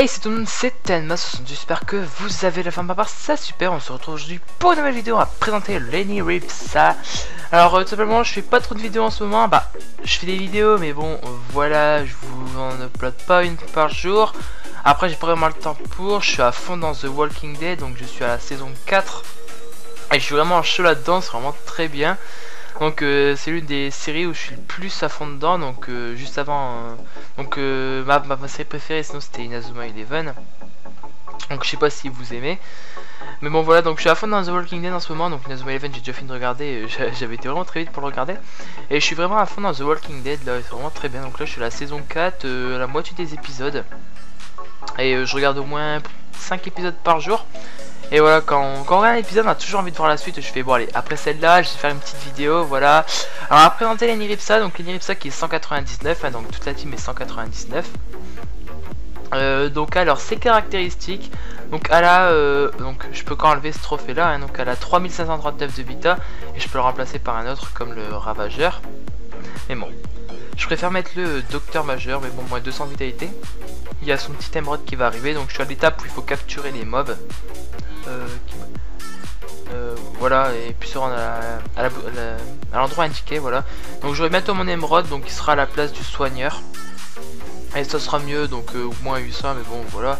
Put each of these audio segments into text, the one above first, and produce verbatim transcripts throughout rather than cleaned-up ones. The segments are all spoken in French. Hey, c'est tout le monde, c'est Tenmas, j'espère que vous avez la forme par part, ça super, on se retrouve aujourd'hui pour une nouvelle vidéo à présenter l'Eniripsa. Alors euh, tout simplement, je fais pas trop de vidéos en ce moment, bah je fais des vidéos mais bon, voilà, je vous en upload pas une par jour. Après j'ai pas vraiment le temps pour, je suis à fond dans The Walking Dead, donc je suis à la saison quatre. Et je suis vraiment chaud là-dedans, c'est vraiment très bien. Donc euh, c'est l'une des séries où je suis le plus à fond dedans, donc euh, juste avant, euh, donc euh, ma, ma, ma série préférée sinon c'était Inazuma Eleven, donc je sais pas si vous aimez, mais bon voilà, donc je suis à fond dans The Walking Dead en ce moment, donc Inazuma Eleven j'ai déjà fini de regarder, euh, j'avais été vraiment très vite pour le regarder, et je suis vraiment à fond dans The Walking Dead là, c'est vraiment très bien, donc là je suis à la saison quatre, euh, à la moitié des épisodes, et euh, je regarde au moins cinq épisodes par jour. Et voilà, quand on, quand on regarde un épisode, on a toujours envie de voir la suite. Je fais bon allez, après celle-là, je vais faire une petite vidéo, voilà. Alors à présenter l'Eniripsa, donc l'Eniripsa qui est cent quatre-vingt-dix-neuf, hein, donc toute la team est cent quatre-vingt-dix-neuf. Euh, donc alors ses caractéristiques, donc à la, euh, donc je peux quand enlever ce trophée-là, hein, donc à la trois mille cinq cent trente-neuf de Vita, et je peux le remplacer par un autre comme le Ravageur. Mais bon, je préfère mettre le Docteur Majeur, mais bon moins deux cents vitalité. Il y a son petit émeraude qui va arriver, donc je suis à l'étape où il faut capturer les mobs. Euh, qui... euh, voilà, et puis se rendre à l'endroit indiqué, voilà. Donc je vais mettre mon émeraude, donc il sera à la place du soigneur, et ça sera mieux, donc euh, au moins huit cents, mais bon voilà,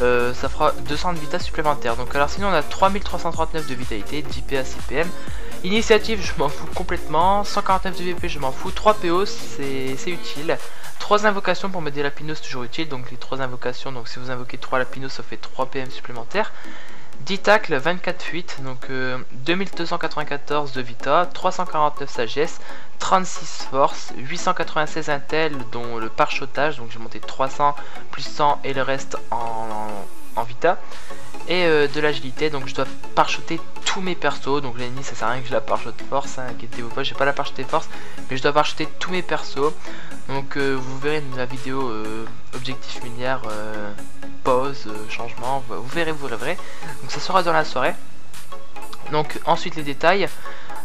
euh, ça fera deux cents de vita supplémentaire. Donc alors sinon on a trois mille trois cent trente-neuf de vitalité, dix P A, six P M, initiative je m'en fous complètement, cent quarante-neuf de V P je m'en fous, trois P O c'est utile, trois invocations pour m'aider Lapinos toujours utile, donc les trois invocations, donc si vous invoquez trois Lapinos ça fait trois P M supplémentaires, dix tacles, vingt-quatre fuites, donc euh, deux mille deux cent quatre-vingt-quatorze de Vita, trois cent quarante-neuf sagesse, trente-six force, huit cent quatre-vingt-seize intel dont le parchotage, donc j'ai monté trois cents plus cent et le reste en, en, en Vita, et euh, de l'agilité, donc je dois parchoter tous mes persos, donc l'ennemi ça sert à rien que je la parchote force, hein, inquiétez-vous pas, j'ai pas la parchoter force, mais je dois parchoter tous mes persos, donc euh, vous verrez dans la vidéo euh, objectif milliard, euh, pause, euh, changement, vous verrez, vous rêverez, donc ça sera dans la soirée. Donc ensuite les détails,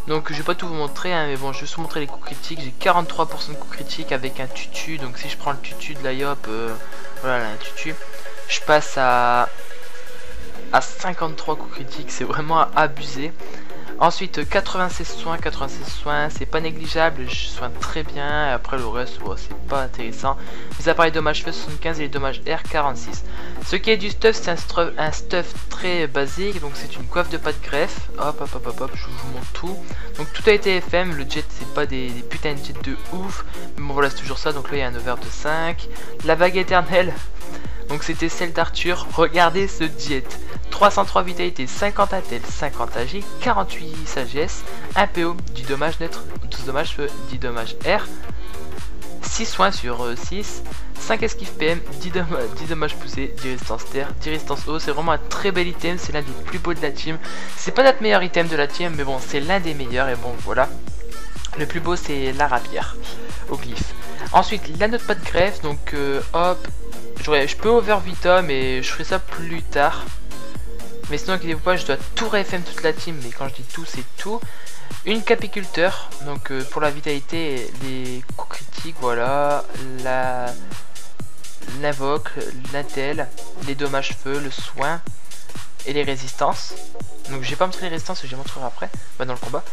donc je vais pas tout vous montrer, hein, mais bon je vais juste vous montrer les coups critiques, j'ai quarante-trois pour cent de coups critiques avec un tutu, donc si je prends le tutu de l'I O P, euh, voilà là, un tutu, je passe à... à cinquante-trois coups critiques, c'est vraiment abusé. Ensuite quatre-vingt-seize soins, quatre-vingt-seize soins, c'est pas négligeable, je soigne très bien. Après le reste, oh, c'est pas intéressant. Les appareils dommages feu soixante-quinze et les dommages air quarante-six. Ce qui est du stuff, c'est un, un stuff très basique, donc c'est une coiffe de pas de greffe. Hop hop hop hop, hop je vous montre tout. Donc tout a été F M, le jet c'est pas des, des putains de jets de ouf. Mais bon voilà, c'est toujours ça, donc là il y a un over de cinq. La bague éternelle, donc c'était celle d'Arthur, regardez ce jet. trois cent trois vitalité, cinquante intel, cinquante A G, quarante-huit sagesse, un P O, dix dommages neutres, douze dommages feu, dix dommages air, six soins sur euh, six, cinq esquives P M, dix dommages poussés, dix résistance terre, dix résistance eau, c'est vraiment un très bel item, c'est l'un des plus beaux de la team. C'est pas notre meilleur item de la team, mais bon, c'est l'un des meilleurs, et bon, voilà. Le plus beau, c'est la rapière au glyphe. Ensuite, l'anneau de pas de greffe, donc euh, hop, je peux over Vita, mais je ferai ça plus tard. Mais sinon, inquiétez-vous pas, je dois tout réfm toute la team, mais quand je dis tout, c'est tout. Une capiculteur, donc euh, pour la vitalité, les coups critiques, voilà, la l'invoque, l'intel, les dommages feu, le soin et les résistances. Donc j'ai pas montré les résistances, je les montrerai après, bah, dans le combat.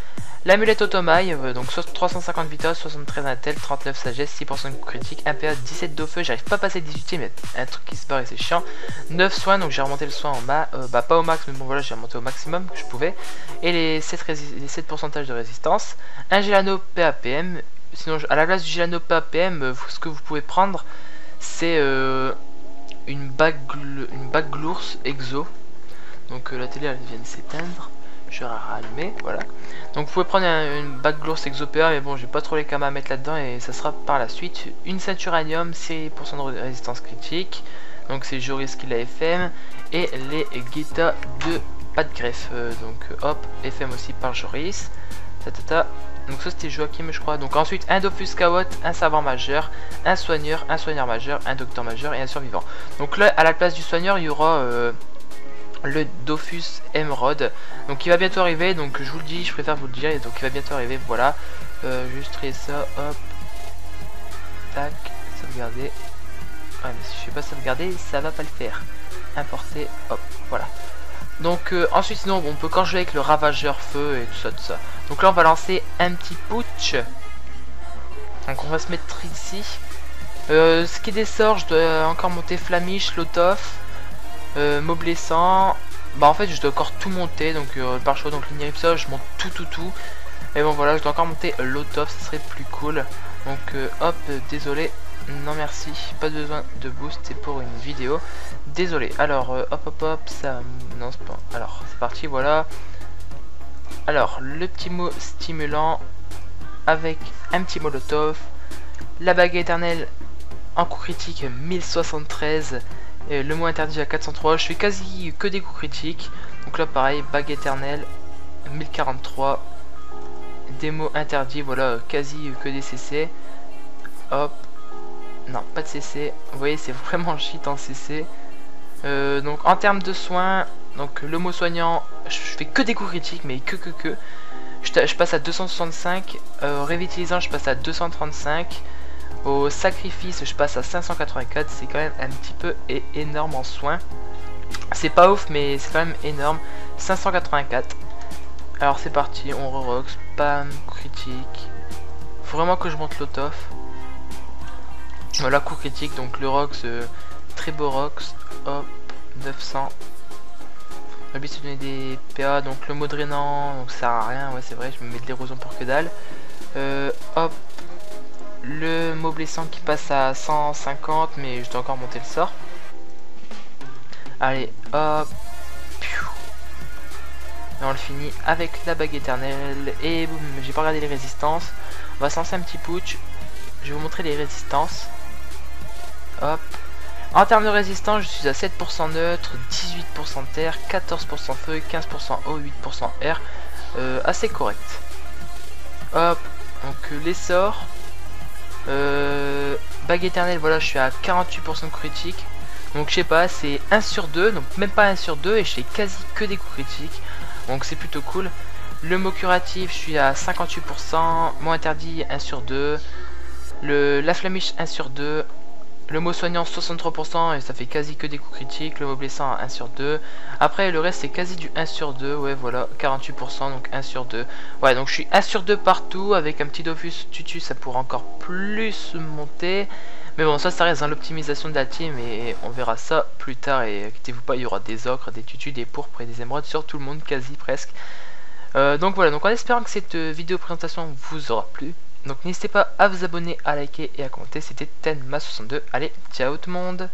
L'amulette automaille, euh, donc trois cent cinquante vita, soixante-treize intel, trente-neuf sagesse, six pour cent de coups critiques, un P A, dix-sept d'eau feu, j'arrive pas à passer dix-huit, mais un truc qui se barre et c'est chiant. neuf soins, donc j'ai remonté le soin en bas, euh, bah pas au max, mais bon voilà, j'ai remonté au maximum que je pouvais. Et les sept pourcentages de résistance. Un Gélano P A P M, sinon à la place du Gélano P A P M, euh, ce que vous pouvez prendre, c'est euh, une bague une Backgloss exo. Donc euh, la télé elle vient de s'éteindre. Je vais rallumer, voilà. Donc vous pouvez prendre un, une Backgloss exopéa, mais bon j'ai pas trop les camas à mettre là-dedans et ça sera par la suite. Une ceinture uranium, six pour cent de résistance critique. Donc c'est Joris qui l'a F M et les guetta de pas de greffe. Euh, donc hop, F M aussi par Joris. Ta, ta, ta. Donc ça c'était Joachim je crois. Donc ensuite un Dofus Kawot, un savant majeur, un soigneur, un soigneur majeur, un docteur majeur et un survivant. Donc là à la place du soigneur il y aura... Euh, le Dofus Émeraude, donc il va bientôt arriver, donc je vous le dis, je préfère vous le dire, et donc il va bientôt arriver, voilà, euh, juste créer ça, hop, tac, sauvegarder, Ah mais si je ne sais pas sauvegarder, ça va pas le faire. Importer, hop, voilà. Donc euh, ensuite sinon on peut quand jouer avec le ravageur feu et tout ça, tout ça. Donc là on va lancer un petit putsch. Donc on va se mettre ici. Euh, ce qui est des sorts, je dois encore monter Flamish, Lothoth, euh, Mot blessant. Bah en fait je dois encore tout monter, donc euh, par choix, donc l'Eniripsa, je monte tout tout tout. Et bon voilà, je dois encore monter Lothoth, ce serait plus cool. Donc euh, hop, euh, désolé, non merci, pas besoin de boost, c'est pour une vidéo. Désolé, alors euh, hop hop hop, ça... Non c'est pas... Alors c'est parti, voilà. Alors le petit mot stimulant avec un petit mot Lothoth. La bague éternelle en coup critique mille soixante-treize. Et le mot interdit à quatre cent trois, je fais quasi que des coups critiques. Donc là pareil, bague éternelle mille quarante-trois. Des mots interdits, voilà, quasi que des C C. Hop. Non, pas de C C. Vous voyez, c'est vraiment shit en C C. Euh, donc en termes de soins, donc le mot soignant, je fais que des coups critiques, mais que que que. Je, je passe à deux cent soixante-cinq. Euh, au révitalisant, je passe à deux cent trente-cinq. Au sacrifice, je passe à cinq cent quatre-vingt-quatre. C'est quand même un petit peu et énorme en soins. C'est pas ouf, mais c'est quand même énorme. cinq cent quatre-vingt-quatre. Alors c'est parti, on re-rox, spam, critique. Faut vraiment que je monte Lothoth. Voilà, coup critique, donc le rox, euh, très beau rox. Hop, neuf cents. Le but c'est de donner des P A, donc le mot drainant, donc ça sert à rien, ouais c'est vrai, je me mets de l'érosion pour que dalle. Euh, hop, le mot blessant qui passe à cent cinquante, mais je dois encore monter le sort. Allez, hop. Et on le finit avec la bague éternelle. Et boum, j'ai pas regardé les résistances. On va se lancer un petit putsch. Je vais vous montrer les résistances. Hop. En termes de résistance, je suis à sept pour cent neutre, dix-huit pour cent terre, quatorze pour cent feu, quinze pour cent eau, huit pour cent air. Euh, assez correct. Hop. Donc les sorts. Euh, bague éternelle, voilà, je suis à quarante-huit pour cent de critique. Donc je sais pas, c'est un sur deux. Donc même pas un sur deux. Et je fais quasi que des coups critiques. Donc c'est plutôt cool. Le mot curatif, je suis à cinquante-huit pour cent. Mot interdit, un sur deux. Le, la flamiche, un sur deux. Le mot soignant, soixante-trois pour cent. Et ça fait quasi que des coups critiques. Le mot blessant, un sur deux. Après, le reste, c'est quasi du un sur deux. Ouais, voilà, quarante-huit pour cent, donc un sur deux. Ouais, donc je suis un sur deux partout. Avec un petit Dofus tutu, ça pourra encore plus monter. Mais bon, ça, ça reste hein, l'optimisation de la team et on verra ça plus tard. Et inquiétez-vous pas, il y aura des ocres, des tutus, des pourpres et des émeraudes sur tout le monde, quasi presque. Euh, donc voilà, donc en espérant que cette vidéo présentation vous aura plu. Donc n'hésitez pas à vous abonner, à liker et à commenter. C'était Tenma soixante-deux. Allez, ciao tout le monde!